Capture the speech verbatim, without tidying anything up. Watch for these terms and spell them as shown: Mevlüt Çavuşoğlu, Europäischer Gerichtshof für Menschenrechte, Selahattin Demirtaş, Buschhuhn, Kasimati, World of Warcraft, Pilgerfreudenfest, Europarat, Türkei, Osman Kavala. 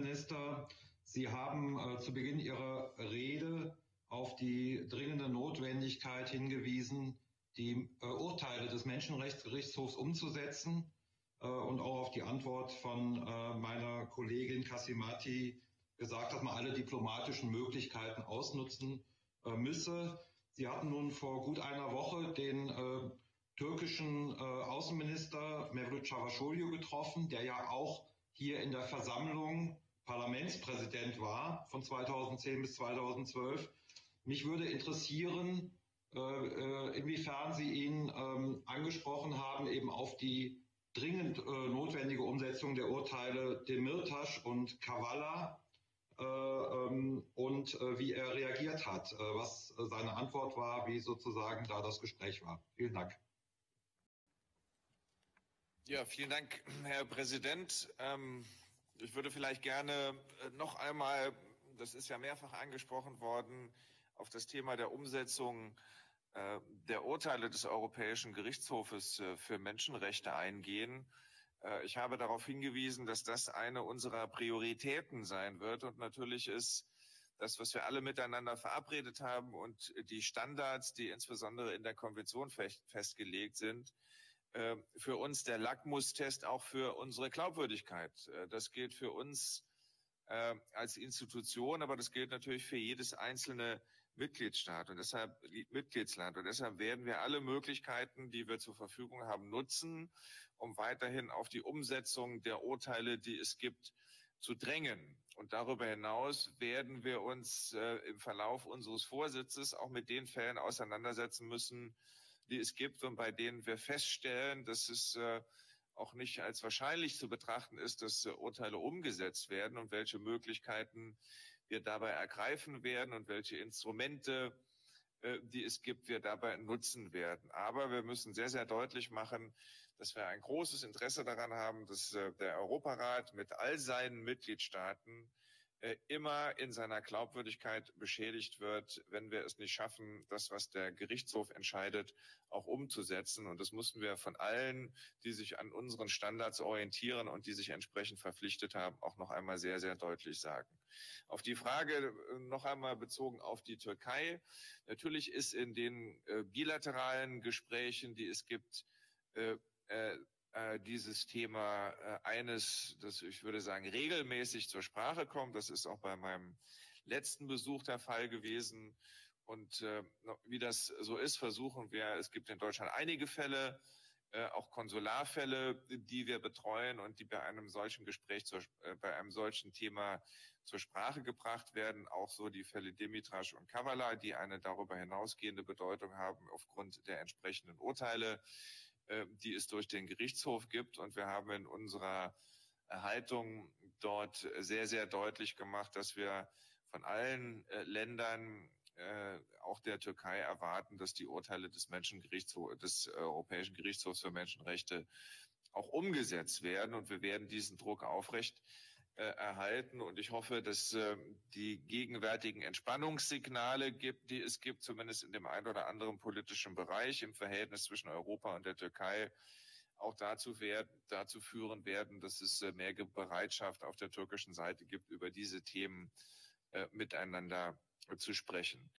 Minister, Sie haben äh, zu Beginn Ihrer Rede auf die dringende Notwendigkeit hingewiesen, die äh, Urteile des Menschenrechtsgerichtshofs umzusetzen äh, und auch auf die Antwort von äh, meiner Kollegin Kasimati gesagt, dass man alle diplomatischen Möglichkeiten ausnutzen äh, müsse. Sie hatten nun vor gut einer Woche den äh, türkischen äh, Außenminister Mevlüt Çavuşoğlu getroffen, der ja auch hier in der Versammlung Parlamentspräsident war von zweitausendzehn bis zweitausendzwölf. Mich würde interessieren, äh, äh, inwiefern Sie ihn ähm, angesprochen haben, eben auf die dringend äh, notwendige Umsetzung der Urteile Demirtaş und Kavala äh, ähm, und äh, wie er reagiert hat, äh, was äh, seine Antwort war, wie sozusagen da das Gespräch war. Vielen Dank. Ja, vielen Dank, Herr Präsident. Ähm, ich würde vielleicht gerne noch einmal, das ist ja mehrfach angesprochen worden, auf das Thema der Umsetzung äh, der Urteile des Europäischen Gerichtshofes äh, für Menschenrechte eingehen. Äh, ich habe darauf hingewiesen, dass das eine unserer Prioritäten sein wird. Und natürlich ist das, was wir alle miteinander verabredet haben und die Standards, die insbesondere in der Konvention fest, festgelegt sind, für uns der Lackmustest auch für unsere Glaubwürdigkeit. Das gilt für uns äh, als Institution, aber das gilt natürlich für jedes einzelne Mitgliedsstaat und deshalb Mitgliedsland. Und deshalb werden wir alle Möglichkeiten, die wir zur Verfügung haben, nutzen, um weiterhin auf die Umsetzung der Urteile, die es gibt, zu drängen. Und darüber hinaus werden wir uns äh, im Verlauf unseres Vorsitzes auch mit den Fällen auseinandersetzen müssen, die es gibt und bei denen wir feststellen, dass es äh, auch nicht als wahrscheinlich zu betrachten ist, dass äh, Urteile umgesetzt werden und welche Möglichkeiten wir dabei ergreifen werden und welche Instrumente, äh, die es gibt, wir dabei nutzen werden. Aber wir müssen sehr, sehr deutlich machen, dass wir ein großes Interesse daran haben, dass äh, der Europarat mit all seinen Mitgliedstaaten immer in seiner Glaubwürdigkeit beschädigt wird, wenn wir es nicht schaffen, das, was der Gerichtshof entscheidet, auch umzusetzen. Und das müssen wir von allen, die sich an unseren Standards orientieren und die sich entsprechend verpflichtet haben, auch noch einmal sehr, sehr deutlich sagen. Auf die Frage noch einmal bezogen auf die Türkei. Natürlich ist in den bilateralen Gesprächen, die es gibt, äh, äh, dieses Thema eines, das ich würde sagen, regelmäßig zur Sprache kommt. Das ist auch bei meinem letzten Besuch der Fall gewesen. Und äh, wie das so ist, versuchen wir, es gibt in Deutschland einige Fälle, äh, auch Konsularfälle, die wir betreuen und die bei einem solchen Gespräch, zur, äh, bei einem solchen Thema zur Sprache gebracht werden. Auch so die Fälle Demirtaş und Kavala, die eine darüber hinausgehende Bedeutung haben aufgrund der entsprechenden Urteile, die es durch den Gerichtshof gibt. Und wir haben in unserer Haltung dort sehr, sehr deutlich gemacht, dass wir von allen äh, Ländern, äh, auch der Türkei, erwarten, dass die Urteile des Menschengerichtshofs, des Europäischen Gerichtshofs für Menschenrechte auch umgesetzt werden. Und wir werden diesen Druck aufrecht äh, erhalten. Und ich hoffe, dass äh, die gegenwärtigen Entspannungssignale gibt, die es gibt, zumindest in dem einen oder anderen politischen Bereich im Verhältnis zwischen Europa und der Türkei, auch dazu werden, dazu führen werden, dass es äh, mehr Bereitschaft auf der türkischen Seite gibt, über diese Themen äh, miteinander zu sprechen.